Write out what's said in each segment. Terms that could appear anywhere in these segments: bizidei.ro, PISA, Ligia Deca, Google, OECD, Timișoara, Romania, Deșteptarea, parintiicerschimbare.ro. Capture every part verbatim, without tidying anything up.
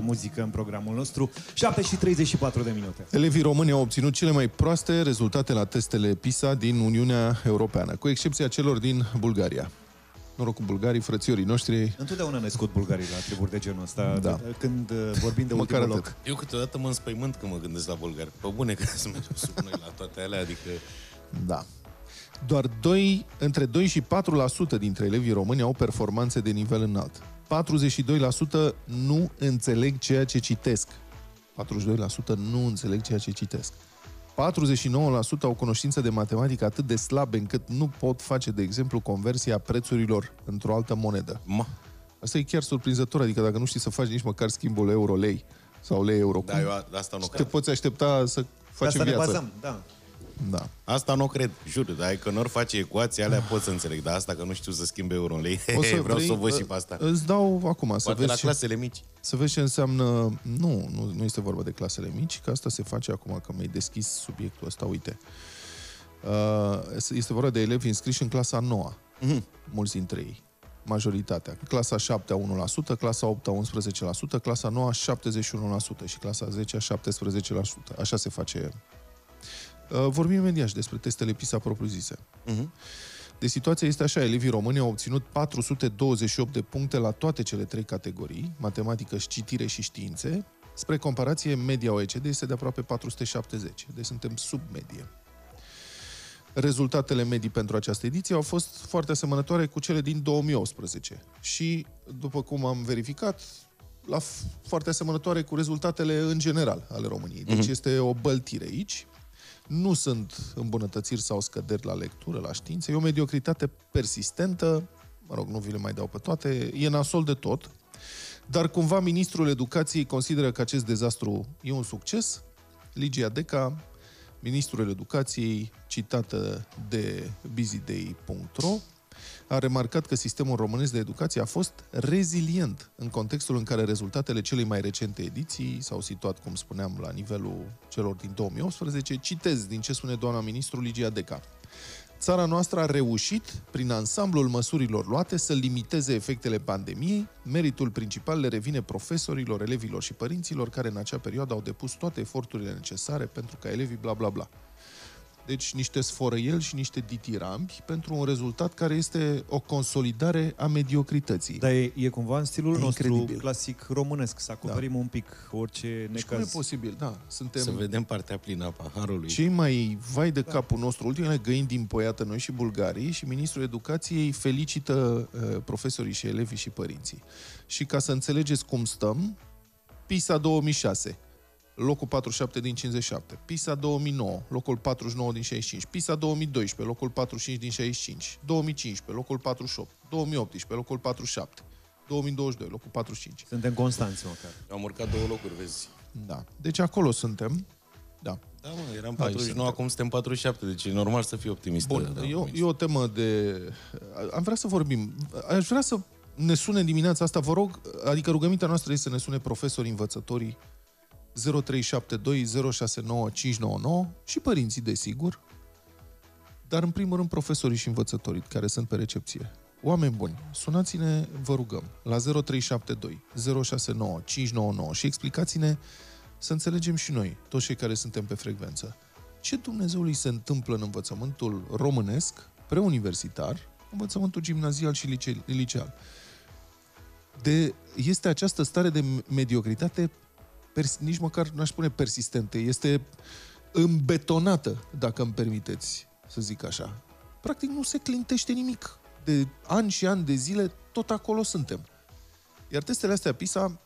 muzică în programul nostru. șapte și treizeci și patru de minute. Elevii români au obținut cele mai proaste rezultate la testele PISA din Uniunea Europeană, cu excepția celor din Bulgaria. Noroc cu bulgarii, frățiorii noștri. Întotdeauna ne scot bulgarii la treburi de genul ăsta, da. Când vorbim de ultimul loc. Atât. Eu câteodată mă înspăimânt când mă gândesc la bulgari. Pă bune că să mergem sub noi la toate alea, adică... Da. Doar doi, între doi și patru la sută dintre elevii români au performanțe de nivel înalt. patruzeci și doi la sută nu înțeleg ceea ce citesc. patruzeci și doi la sută nu înțeleg ceea ce citesc. patruzeci și nouă la sută au cunoștință de matematică atât de slabe încât nu pot face, de exemplu, conversia prețurilor într-o altă monedă. Ma. Asta e chiar surprinzător, adică dacă nu știi să faci nici măcar schimbul euro-lei sau lei-euro, da, eu asta nu te poți aștepta să faci viața. Asta ne bazăm, da. Da. Asta nu cred, jur, dar că n-or face ecuații alea pot să înțeleg, dar asta că nu știu să schimbe euro în lei, o să vreau vrei, să o văd și pe asta. Îți dau acum, poate să vezi la clasele mici. Să vezi ce înseamnă, nu, nu, nu este vorba de clasele mici, că asta se face acum, că mi-ai deschis subiectul ăsta, uite. Este vorba de elevi înscriși în clasa nouă, mm-hmm. mulți dintre ei, majoritatea. Clasa șaptea unu la sută, clasa opta unsprezece la sută, clasa noua șaptezeci și unu la sută și clasa zecea șaptesprezece la sută. Așa se face. Vorbim imediat și despre testele PISA propriu-zise. Uh-huh. Deci situația este așa, elevii români au obținut patru sute douăzeci și opt de puncte la toate cele trei categorii, matematică, citire și științe. Spre comparație, media O E C D este de aproape patru sute șaptezeci, deci suntem sub medie. Rezultatele medii pentru această ediție au fost foarte asemănătoare cu cele din două mii optsprezece și, după cum am verificat, la foarte asemănătoare cu rezultatele în general ale României. Deci uh-huh. este o băltire aici. Nu sunt îmbunătățiri sau scăderi la lectură, la știință. E o mediocritate persistentă. Mă rog, nu vi le mai dau pe toate. E nasol de tot. Dar cumva ministrul educației consideră că acest dezastru e un succes. Ligia Deca, ministrul educației, citată de bizidei punct ro, a remarcat că sistemul românesc de educație a fost rezilient în contextul în care rezultatele celei mai recente ediții s-au situat, cum spuneam, la nivelul celor din două mii optsprezece. Citez din ce spune doamna ministru Ligia Deca. Țara noastră a reușit, prin ansamblul măsurilor luate, să limiteze efectele pandemiei. Meritul principal le revine profesorilor, elevilor și părinților care în acea perioadă au depus toate eforturile necesare pentru ca elevii bla bla bla. Deci niște sfărăieli și niște ditirambi pentru un rezultat care este o consolidare a mediocrității. Dar e, e cumva în stilul Incredibil. nostru clasic românesc, să acoperim da. un pic orice necaz. Și cum e posibil, da. Suntem... Să vedem partea plină a paharului. Cei mai vai de da. capul nostru, ultimele găini din poiată, noi și bulgarii, și ministrul educației felicită uh, profesorii și elevii și părinții. Și ca să înțelegeți cum stăm, PISA două mii șase... locul patruzeci și șapte din cincizeci și șapte, PISA două mii nouă, locul patruzeci și nouă din șaizeci și cinci, PISA două mii doisprezece, locul patruzeci și cinci din șaizeci și cinci, două mii cincisprezece, locul patruzeci și opt, două mii optsprezece, locul patruzeci și șapte, două mii douăzeci și doi, locul patruzeci și cinci. Suntem constanți, măcar. Am urcat două locuri, vezi. Da. Deci acolo suntem. Da. Da, mă, eram patruzeci și nouă, acum suntem patruzeci și șapte, deci e normal să fii optimist. Bun, da, eu, e o temă de... Am vrea să vorbim. Aș vrea să ne sune dimineața asta, vă rog, adică rugămintea noastră este să ne sune profesorii, învățătorii, zero trei șapte doi zero șase nouă cinci nouă nouă și părinții, desigur, dar în primul rând profesorii și învățătorii care sunt pe recepție. Oameni buni, sunați-ne, vă rugăm, la zero trei șapte doi zero șase nouă cinci nouă nouă și explicați-ne, să înțelegem și noi, toți cei care suntem pe frecvență, ce Dumnezeului se întâmplă în învățământul românesc, preuniversitar, învățământul gimnazial și lice- liceal. De, este această stare de mediocritate Pers- nici măcar n-aș spune persistente, este îmbetonată, dacă îmi permiteți să zic așa. Practic nu se clintește nimic. De ani și ani de zile, tot acolo suntem. Iar testele astea PISA...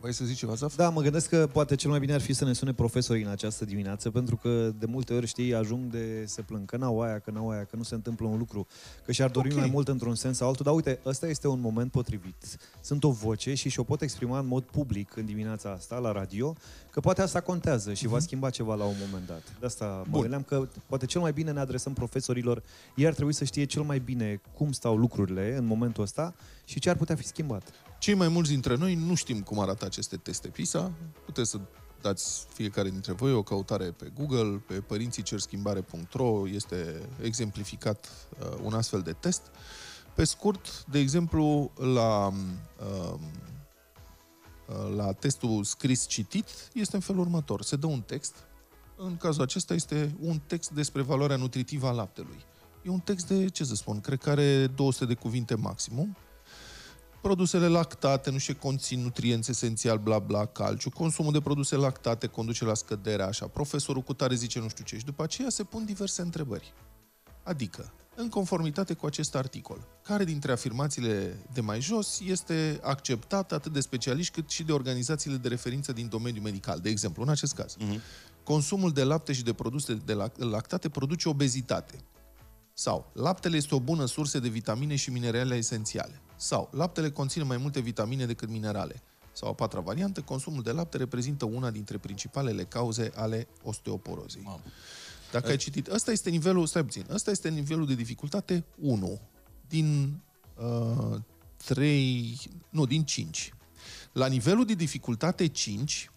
Vai să zici ceva, Zaf? Da, mă gândesc că poate cel mai bine ar fi să ne sune profesorii în această dimineață, pentru că de multe ori, știi, ajung de se plâng că n-au aia, că n-au aia, că nu se întâmplă un lucru, că și-ar dori okay. mai mult într-un sens sau altul. Dar uite, ăsta este un moment potrivit. Sunt o voce și și-o pot exprima în mod public în dimineața asta, la radio, că poate asta contează și mm-hmm. va schimba ceva la un moment dat. De asta mă gândeam că poate cel mai bine ne adresăm profesorilor, ei ar trebui să știe cel mai bine cum stau lucrurile în momentul ăsta și ce ar putea fi schimbat. Cei mai mulți dintre noi nu știm cum arată aceste teste PISA. Puteți să dați fiecare dintre voi o căutare pe Google, pe parintiicerschimbare punct ro este exemplificat uh, un astfel de test. Pe scurt, de exemplu, la uh, la testul scris-citit este în felul următor. Se dă un text, în cazul acesta este un text despre valoarea nutritivă a laptelui. E un text de, ce să spun, cred că are două sute de cuvinte maximum. Produsele lactate, nu știu, conțin nutrienți esențial, bla bla, calciu. Consumul de produse lactate conduce la scăderea, așa. Profesorul cutare zice nu știu ce. Și după aceea se pun diverse întrebări. Adică, în conformitate cu acest articol, care dintre afirmațiile de mai jos este acceptată atât de specialiști cât și de organizațiile de referință din domeniul medical? De exemplu, în acest caz, uh-huh. consumul de lapte și de produse de lactate produce obezitate. Sau, laptele este o bună sursă de vitamine și minerale esențiale. Sau, laptele conține mai multe vitamine decât minerale. Sau, a patra variantă, consumul de lapte reprezintă una dintre principalele cauze ale osteoporozei. Wow. Dacă ai citit, ăsta este nivelul, stai puțin, ăsta este nivelul de dificultate unu din uh, trei, nu, din cinci. La nivelul de dificultate cinci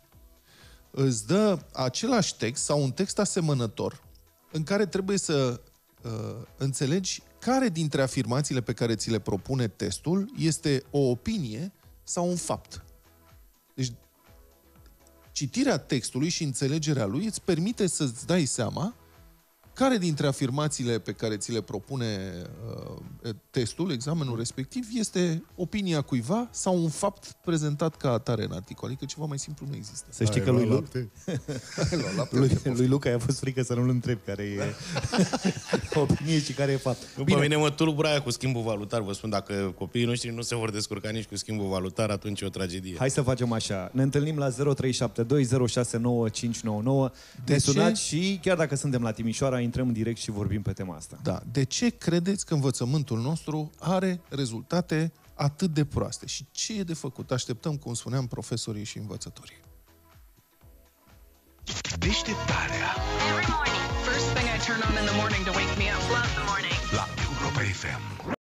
îți dă același text sau un text asemănător în care trebuie să uh, înțelegi care dintre afirmațiile pe care ți le propune testul este o opinie sau un fapt. Deci, citirea textului și înțelegerea lui îți permite să-ți dai seama care dintre afirmațiile pe care ți le propune uh, testul, examenul respectiv, este opinia cuiva sau un fapt prezentat ca atare în articol. Adică ceva mai simplu nu există. Să știi că lui, Lu... lui, lui Luca i-a fost frică să nu-l întrebi care e opinie și care e fapt. După mine mă tulbura aia cu schimbul valutar. Vă spun, dacă copiii noștri nu se vor descurca nici cu schimbul valutar, atunci e o tragedie. Hai să facem așa. Ne întâlnim la zero trei șapte doi zero șase nouă cinci nouă nouă. Ne sunați și chiar dacă suntem la Timișoara, intrăm în direct și vorbim pe tema asta. Da. De ce credeți că învățământul nostru are rezultate atât de proaste? Și ce e de făcut? Așteptăm, cum spuneam, profesorii și învățătorii. Deșteptarea. Every morning. First thing I turn on in the morning to wake me